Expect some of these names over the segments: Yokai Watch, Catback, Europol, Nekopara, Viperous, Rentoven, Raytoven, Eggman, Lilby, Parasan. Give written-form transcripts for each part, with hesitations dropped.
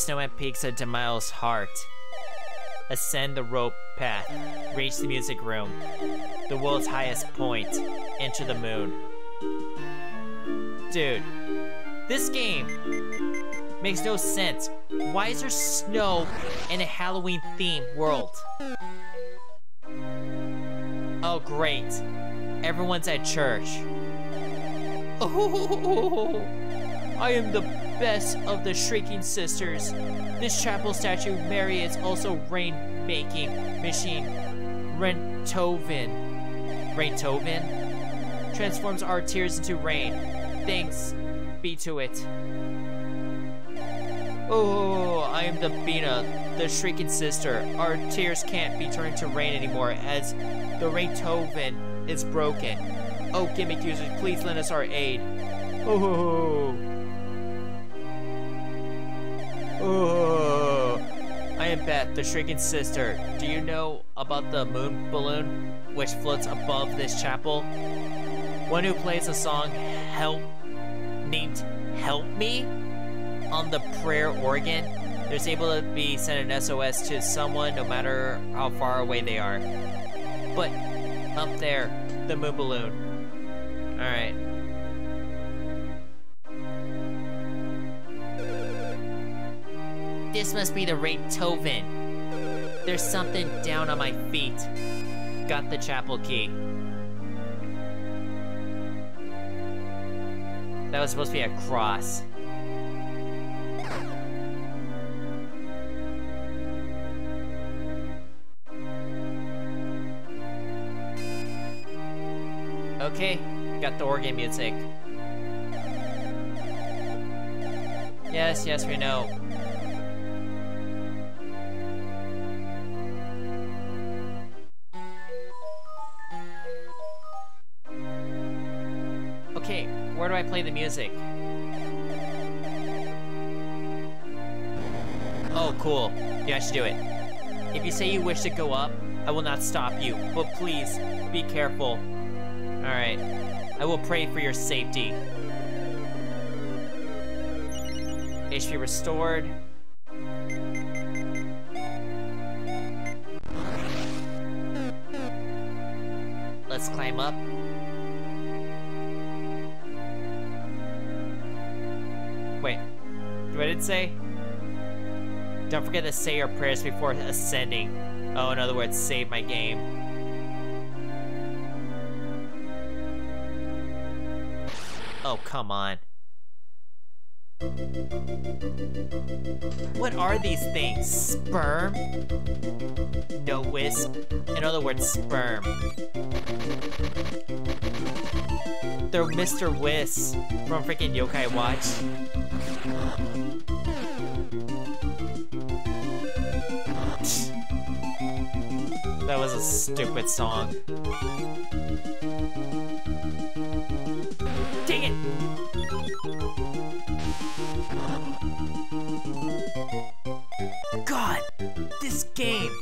snowman peaks at Damile's heart. Ascend the rope path. Reach the music room. The world's highest point. Enter the moon. Dude, this game makes no sense. Why is there snow in a Halloween themed world? Oh great, everyone's at church. Oh, I am the best of the Shrieking Sisters. This chapel statue Mary is also rain making machine. Rentoven transforms our tears into rain. Thanks be to it. Oh, I am the Bina, the Shrieking Sister. Our tears can't be turned to rain anymore as the Rentoven is broken. Oh, gimmick users, please lend us our aid. Oh, I am Beth, the Shrieking Sister. Do you know about the moon balloon which floats above this chapel? One who plays a song named Help Me on the prayer organ. They're able to be sent an SOS to someone no matter how far away they are. But up there, the moon balloon. Alright. This must be the Raytoven. There's something down on my feet. Got the chapel key. That was supposed to be a cross. Okay, got the organ music. Yes, yes, we know. Okay, where do I play the music? Oh, cool. Yeah, I should do it. If you say you wish to go up, I will not stop you, but please, be careful. Alright, I will pray for your safety. HP restored. Let's climb up. Wait, what did it say? Don't forget to say your prayers before ascending. Oh, in other words, save my game. Oh, come on. What are these things? Sperm? No wisp? In other words, sperm. They're Mr. Wisp from freaking Yokai Watch. That was a stupid song. Dang it! God! This game!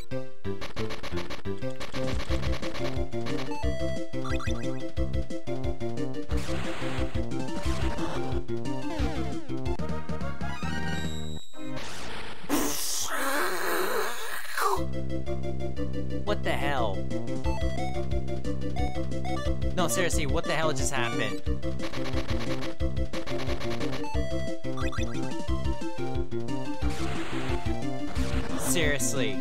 What the hell? No, seriously, what the hell just happened? Seriously.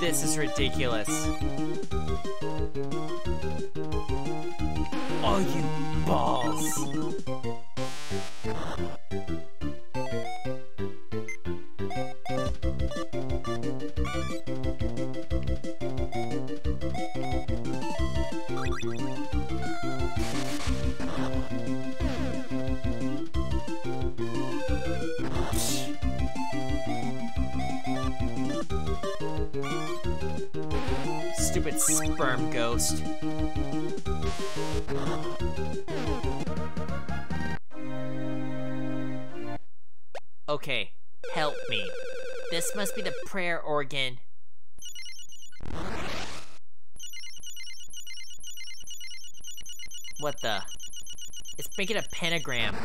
This is ridiculous. Oh, you balls! Stupid sperm ghost. Okay, help me. This must be the prayer organ. What the? It's making a pentagram.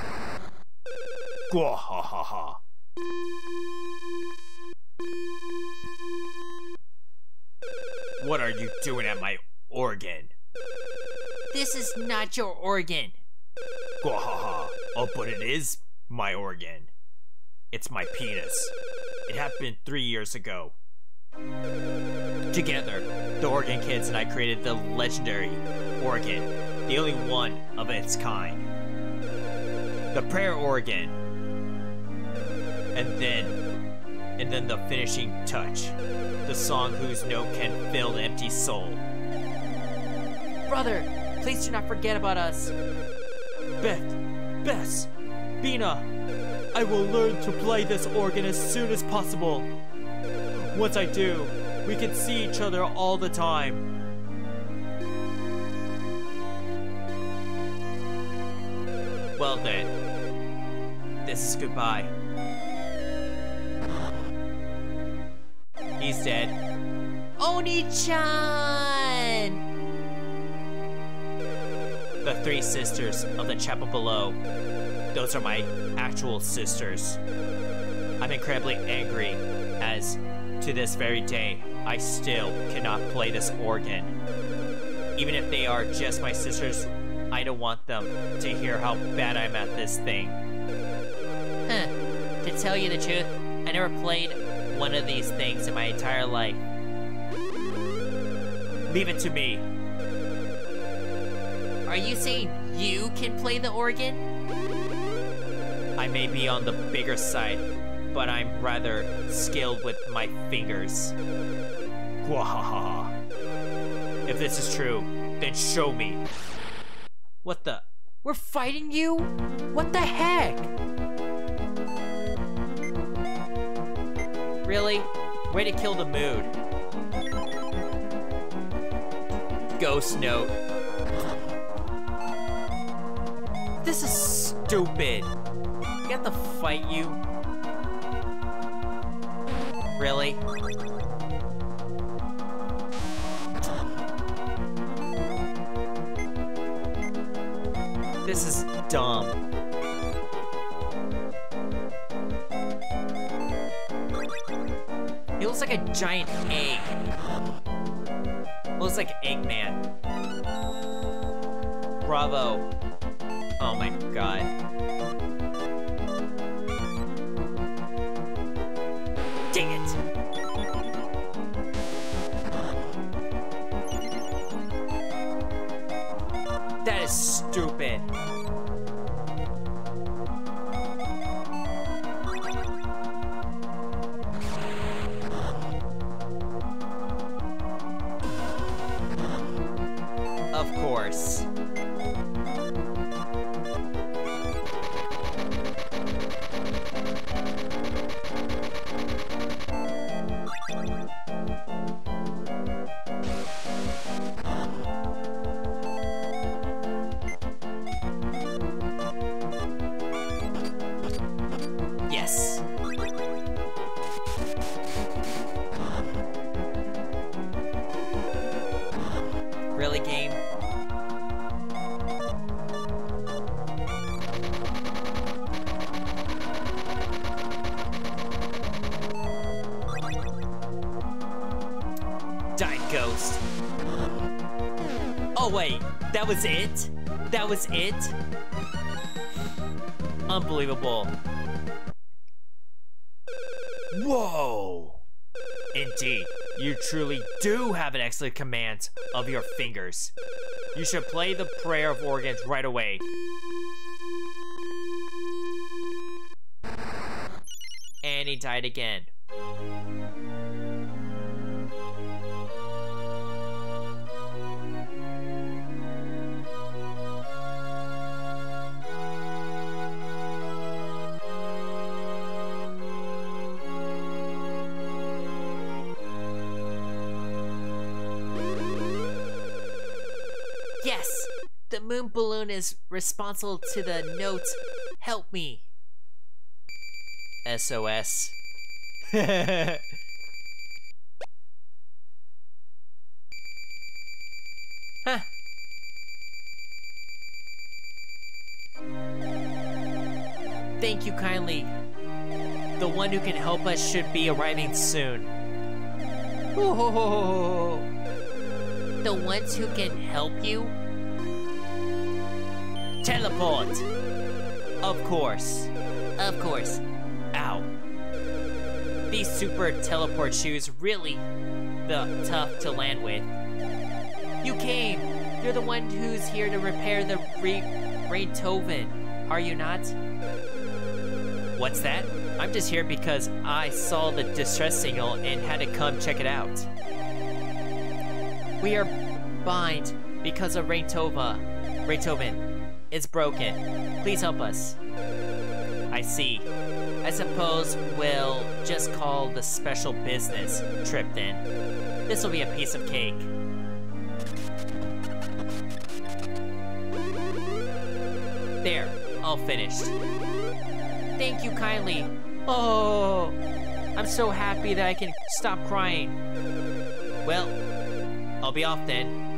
Gwahahaha. What are you doing at my organ? This is not your organ. Gwahaha. Oh, but it is my organ. It's my penis. It happened 3 years ago. Together, the Oregon Kids and I created the legendary organ, the only one of its kind. The prayer organ. And then the finishing touch. The song whose note can fill the empty soul. Brother, please do not forget about us. Beth, Bess, Bina, I will learn to play this organ as soon as possible. Once I do, we can see each other all the time. Well then, this is goodbye. He's dead. Oni-chan! The three sisters of the chapel below. Those are my actual sisters. I'm incredibly angry, as to this very day, I still cannot play this organ. Even if they are just my sisters, I don't want them to hear how bad I'm at this thing. Huh. To tell you the truth, I never played one of these things in my entire life. Leave it to me. Are you saying you can play the organ? I may be on the bigger side, but I'm rather skilled with my fingers. Gwahaha. If this is true, then show me. What the? We're fighting you? What the heck? Really? Way to kill the mood. Ghost note. This is stupid. You have to fight you? Really? This is dumb. He looks like a giant egg. Looks like Eggman. Bravo. Oh my god. Dang it! That is stupid. Of course. That was it? That was it? Unbelievable. Whoa! Indeed, you truly do have an excellent command of your fingers. You should play the prayer of organs right away. And he died again. Moon balloon is responsible to the note, help me. SOS. Huh. Thank you kindly. The one who can help us should be arriving soon. Oh, the ones who can help you? Teleport! Of course. Of course. Ow. These super teleport shoes really tough to land with. You came! You're the one who's here to repair the Raytoven, are you not? What's that? I'm just here because I saw the distress signal and had to come check it out. We are bind because of Raytoven. It's broken. Please help us. I see. I suppose we'll just call the special business trip then. This'll be a piece of cake. There, all finished. Thank you kindly. Oh, I'm so happy that I can stop crying. Well, I'll be off then.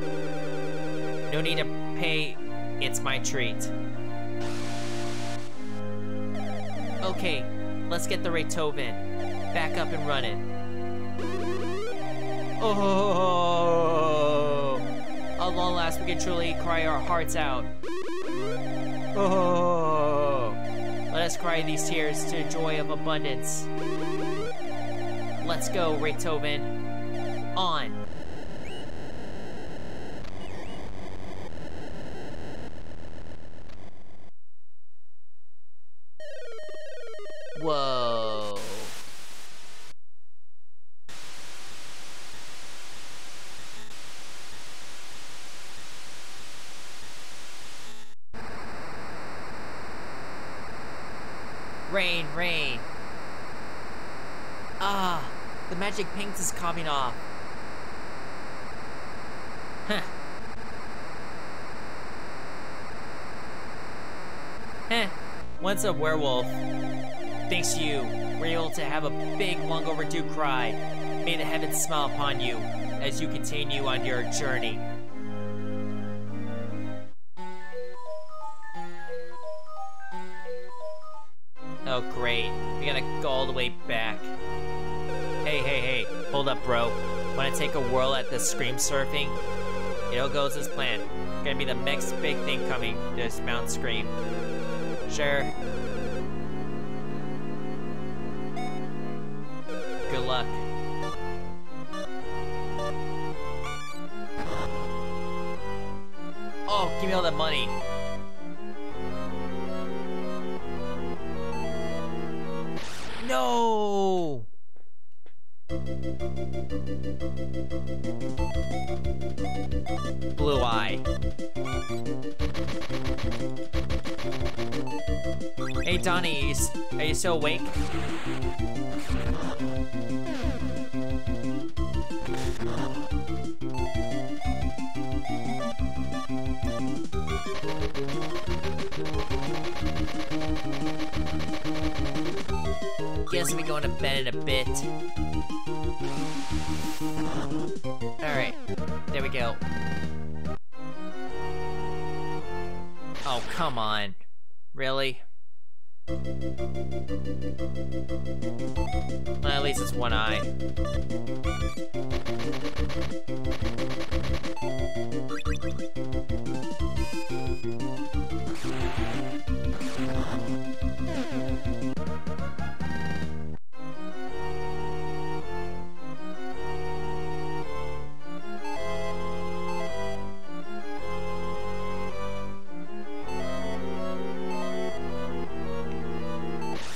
No need to pay, it's my treat. Okay, let's get the Raytoven back up and running. Oh, at long last we can truly cry our hearts out. Oh, let us cry these tears to joy of abundance. Let's go, Raytoven. On. Whoa. Rain, rain. Ah, the magic paint is coming off. Huh. Heh. Once a werewolf. Thanks to you, we're able to have a big, long overdue cry. May the heavens smile upon you as you continue on your journey. Oh great, we gotta go all the way back. Hey, hold up bro. Wanna take a whirl at the scream surfing? It all goes as planned. Gonna be the next big thing coming, this Mount Scream. Sure. Good luck. Oh, give me all that money. No! Blue Eye. Hey Donnie, are you still awake? Guess we're going to bed in a bit. Alright, there we go. Oh, come on. Really? Well, at least it's one eye.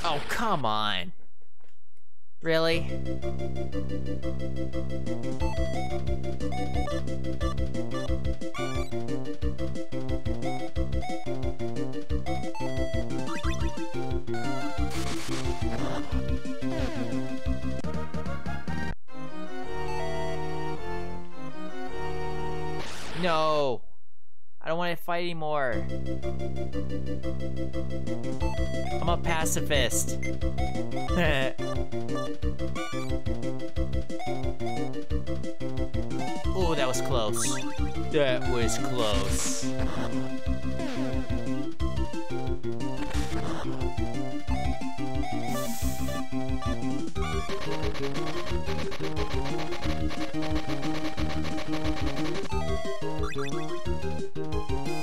Oh, come on. Really? No. I don't want to fight anymore. I'm a pacifist. Oh, that was close. That was close.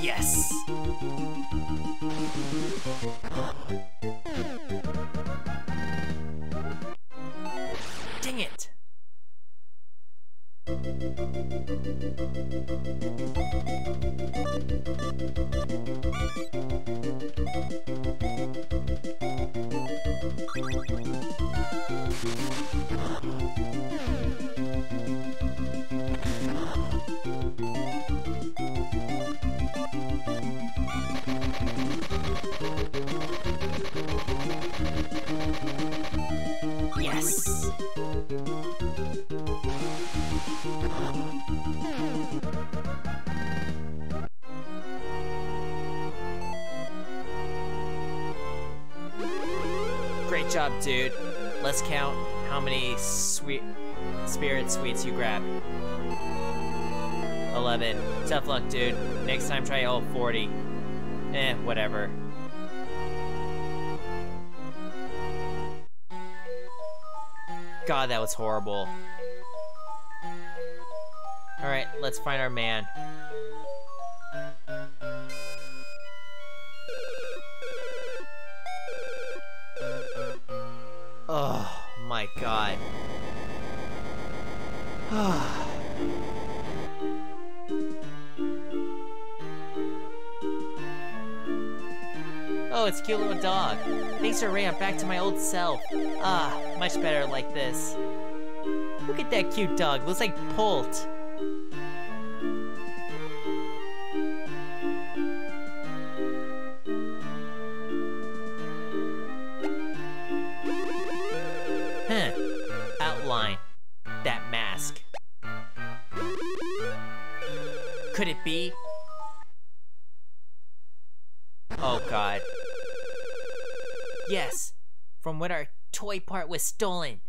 Yes! Dang it! Yes! Great job, dude. Let's count how many spirit sweets you grabbed. 11. Tough luck, dude. Next time try all 40. Eh, whatever. God, that was horrible. Alright, let's find our man. Oh my god. Oh, it's a cute little dog. Thanks for Ray, I'm back to my old self. Ah, much better like this. Look at that cute dog, looks like Polt. Outline. That mask. Could it be? Oh god. Yes, from when our toy part was stolen.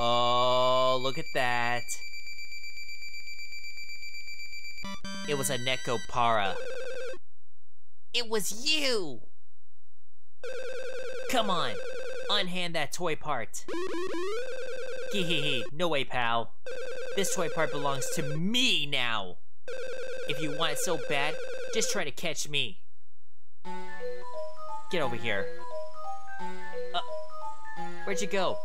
Oh, look at that. It was a Nekopara. It was you! Come on, unhand that toy part. Hee, no way, pal. This toy part belongs to me now. If you want it so bad, just try to catch me. Get over here. Where'd you go?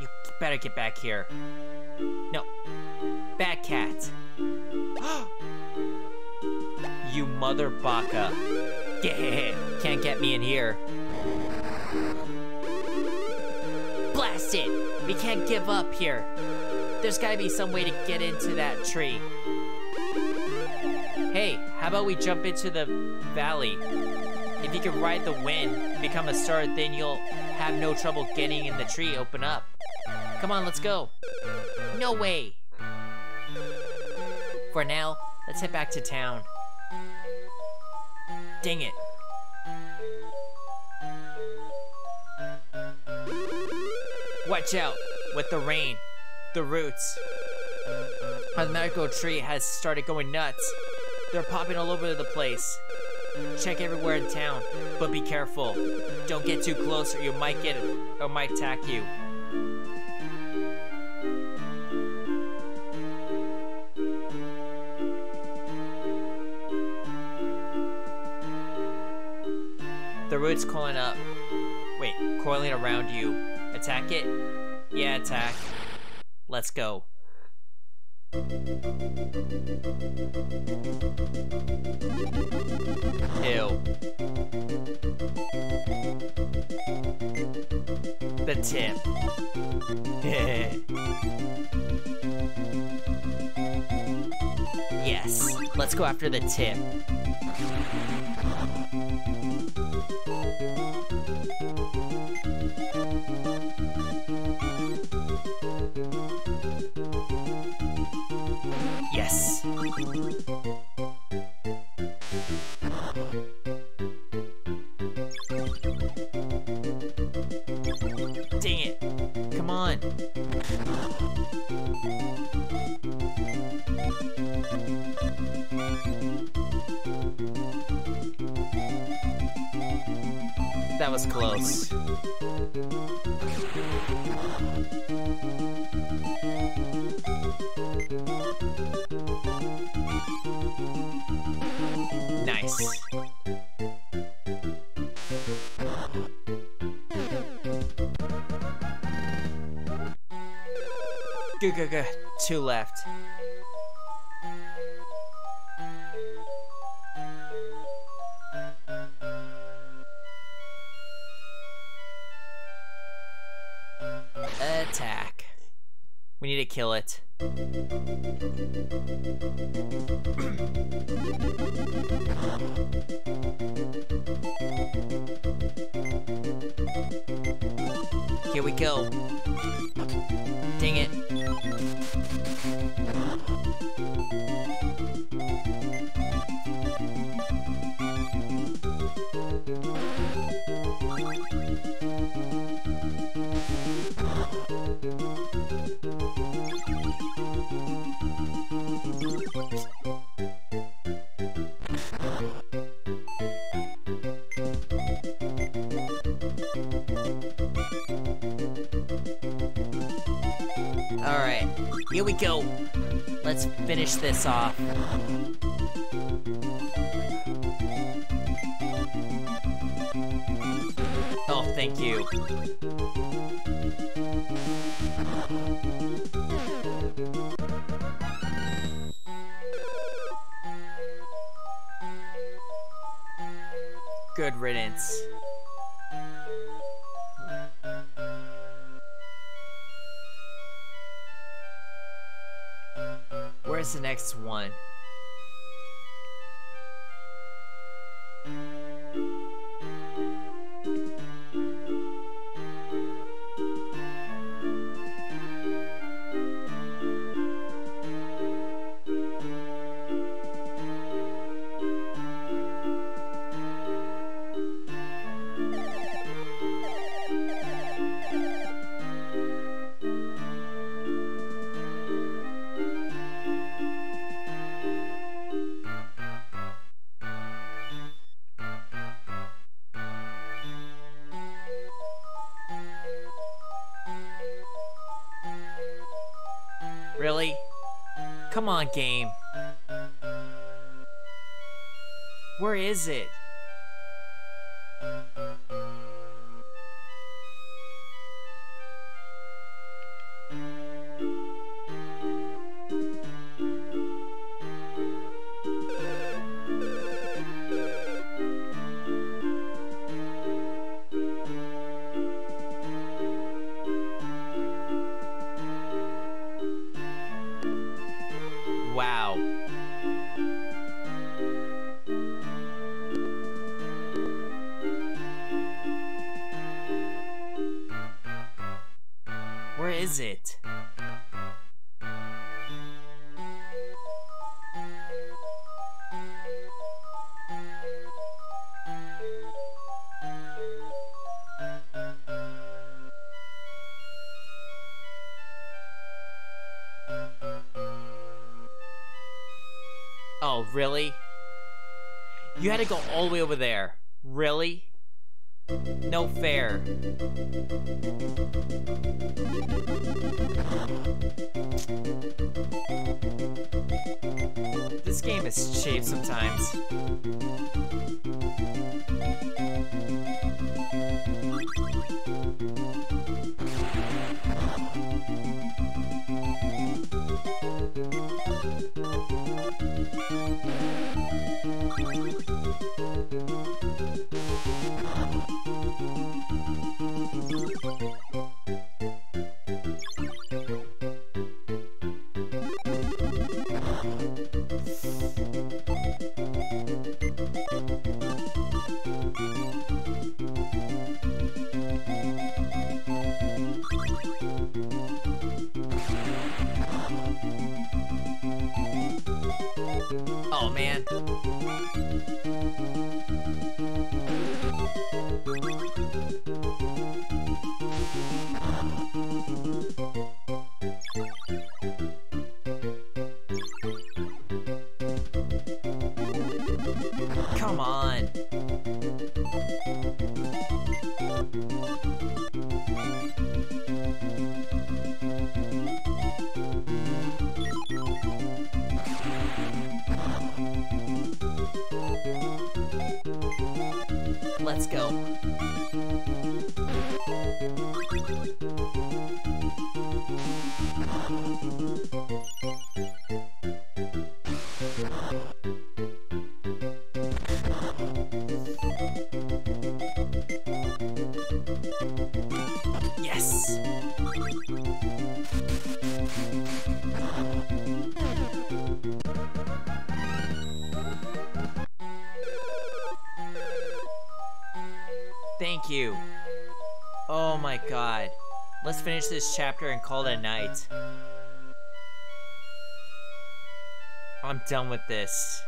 You better get back here. No. Bad cat. You mother baka. Yeah, can't get me in here. Blast it! We can't give up here. There's gotta be some way to get into that tree. Hey, how about we jump into the valley? If you can ride the wind and become a star, then you'll have no trouble getting in the tree open up. Come on, let's go. No way. For now, let's head back to town. Dang it. Watch out with the rain. The roots. Our magical tree has started going nuts. They're popping all over the place. Check everywhere in town, but be careful. Don't get too close or you might get it or might attack you. The root's coiling up. Wait, coiling around you. Attack it? Yeah, attack. Let's go. Ew. The tip. Yes, let's go after the tip. Yes. Dang it. Come That was close. Nice. Good, good, good. 2 left. Attack. We need to kill it. Here we go. Dang it. Alright, here we go. Let's finish this off. Oh, thank you. Good riddance. Where's the next one? Really? Come on, game. Where is it? Is it? Oh, really? You had to go all the way over there. Really? No fair. This game is cheap sometimes. Oh, man. Come on. Let's go. Yes. Thank you. Oh my god. Let's finish this chapter and call it a night. I'm done with this.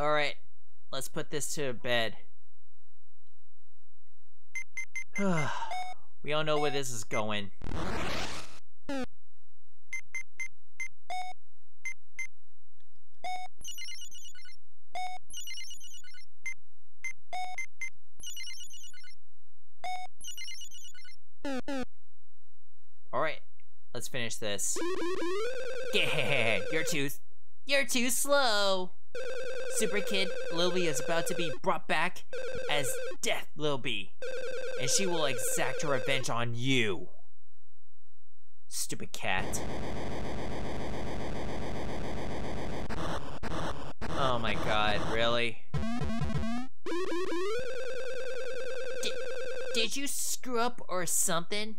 Alright, let's put this to bed. We all know where this is going. Alright, let's finish this. Yeah, you're too slow. Super Kid Lilby is about to be brought back as Death Lilby, and she will exact her revenge on you. Stupid cat. Oh my god, really? Did you screw up or something?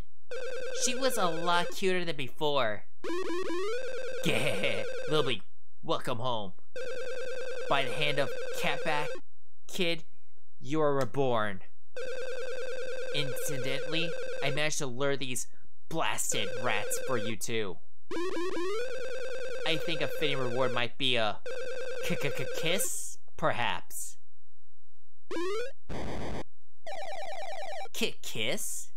She was a lot cuter than before. Yeah, Lilby, welcome home. By the hand of Catback, Kid, you are reborn. Incidentally, I managed to lure these blasted rats for you too. I think a fitting reward might be a kiss, perhaps. Kiss?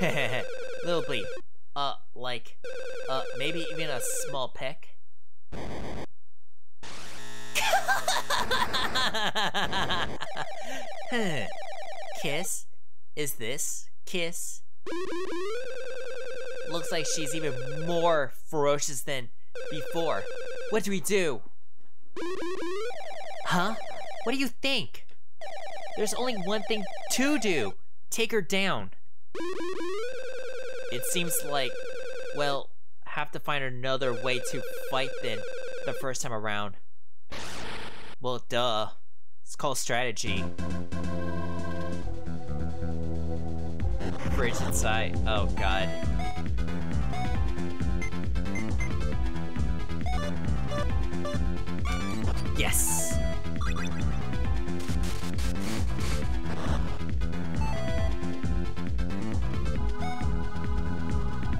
Heh, little bleep. Maybe even a small peck? Kiss? Is this kiss? Looks like she's even more ferocious than before. What do we do? Huh? What do you think? There's only one thing to do. Take her down. It seems like, well, have to find another way to fight than the first time around. Well, duh. It's called strategy. Bridge inside. Oh, god. Yes!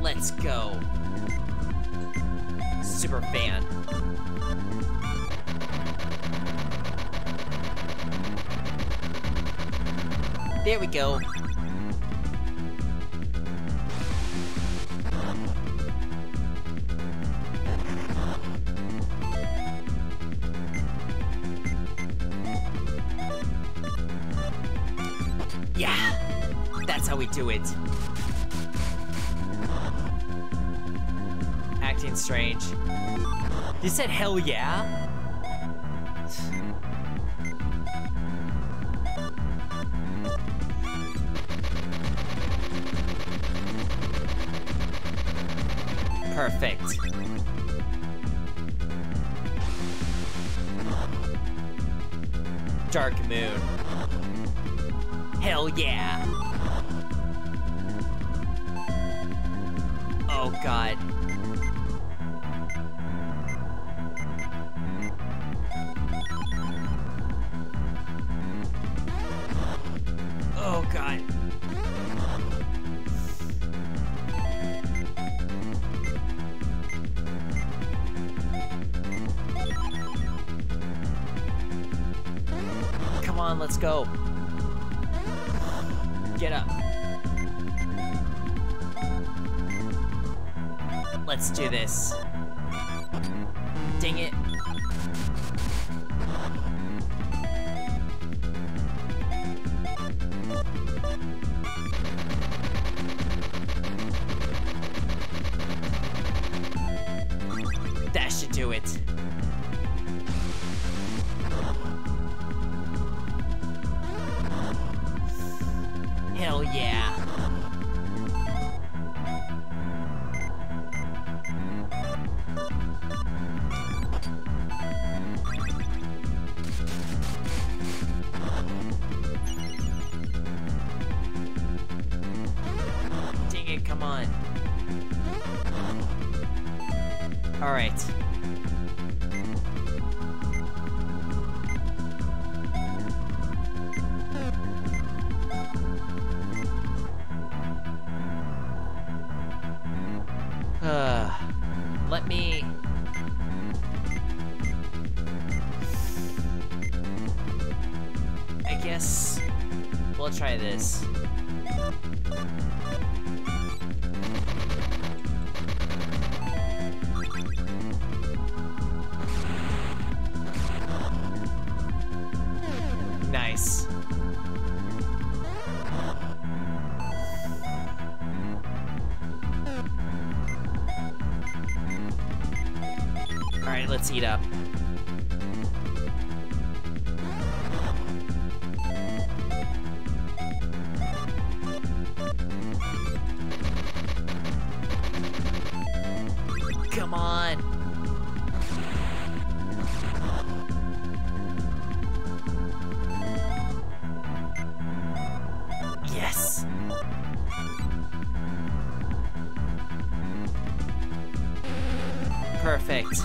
Let's go. Super fan. There we go. Yeah, that's how we do it. Acting strange. You said hell yeah? Perfect. Dark Moon. Hell yeah. Oh god. Oh god. Come on, let's go. Get up. Let's do this. Dang it. That should do it. Hell yeah. Dang it, come on. All right. Let me... I guess we'll try this. Nice. Alright, let's eat up. Come on! Yes! Perfect.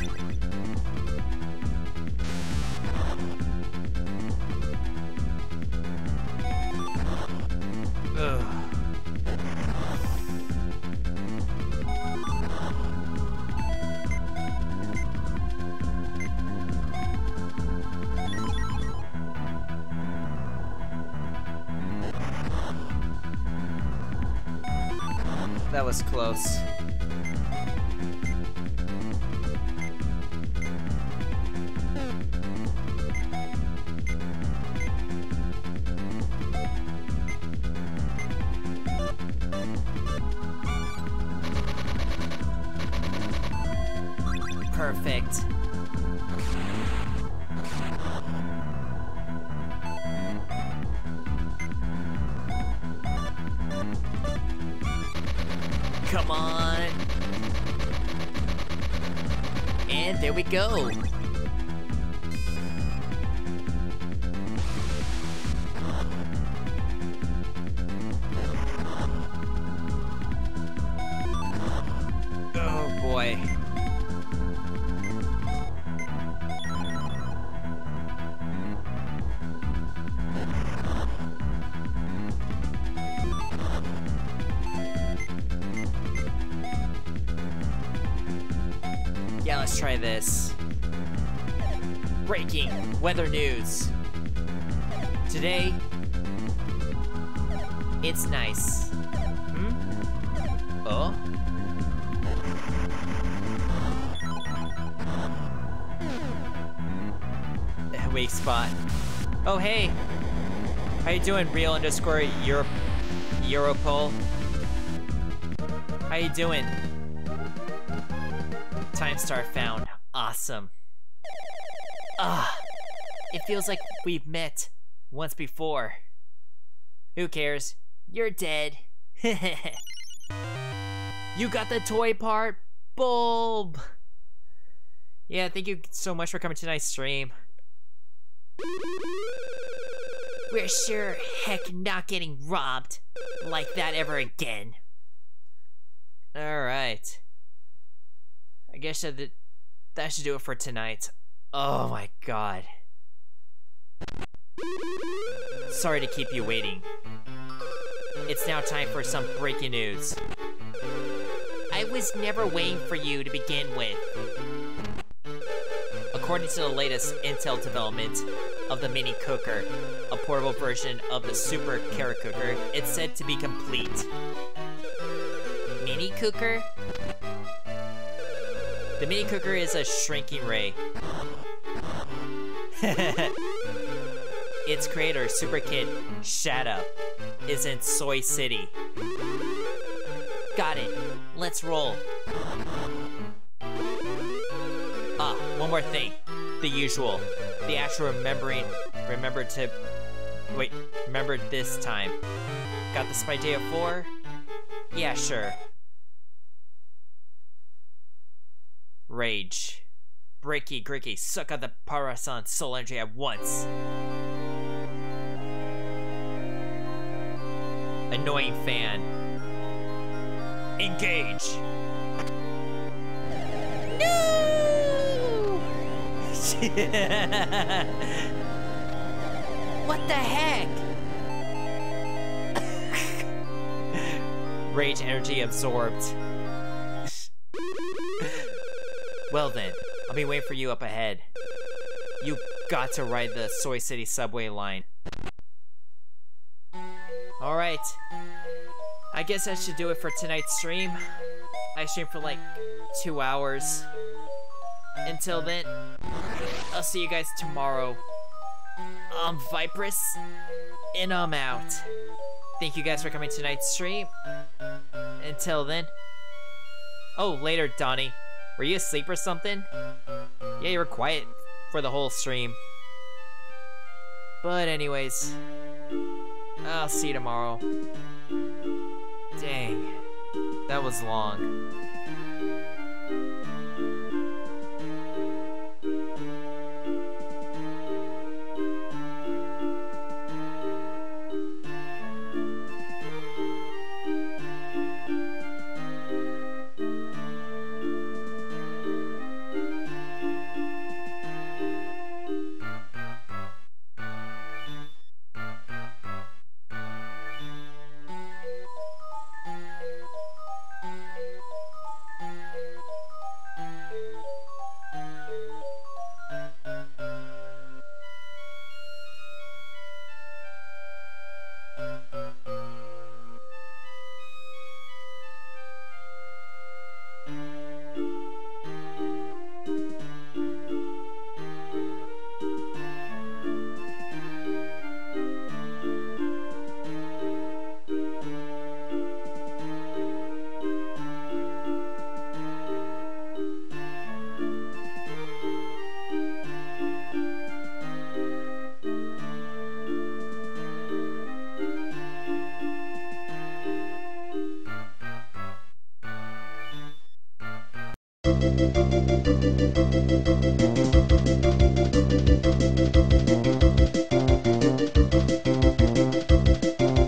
That was close. Perfect. Come on. And there we go. Oh boy. Yeah, let's try this. Breaking weather news. Today, it's nice. Hmm? Oh? Weak spot. Oh, hey. How you doing, real_Europol? How you doing? Time star found. Awesome. Ah, it feels like we've met once before. Who cares? You're dead. You got the toy part, Bulb. Yeah, thank you so much for coming to tonight's stream. We're sure heck not getting robbed like that ever again. All right. I guess that should do it for tonight. Oh my god. Sorry to keep you waiting. It's now time for some breaking news. I was never waiting for you to begin with. According to the latest Intel development of the Mini Cooker, a portable version of the Super Carrot Cooker, it's said to be complete. Mini Cooker? The meat cooker is a shrinking ray. Its creator, Super Kid Shadow, is in Soy City. Got it. Let's roll. Ah, one more thing. The usual. The actual remembering. Remember this time. Got this by day of 4? Yeah, sure. Rage. Bricky, Gricky, suck out the Parasan soul energy at once. Annoying fan. Engage! No! What the heck? Rage energy absorbed. Well then, I'll be waiting for you up ahead. You got to ride the Soy City subway line. Alright. I guess I should do it for tonight's stream. I stream for like 2 hours. Until then, I'll see you guys tomorrow. I'm Viperous, and I'm out. Thank you guys for coming to tonight's stream. Until then. Oh, later, Donnie. Were you asleep or something? Yeah, you were quiet for the whole stream. But anyways, I'll see you tomorrow. Dang, that was long.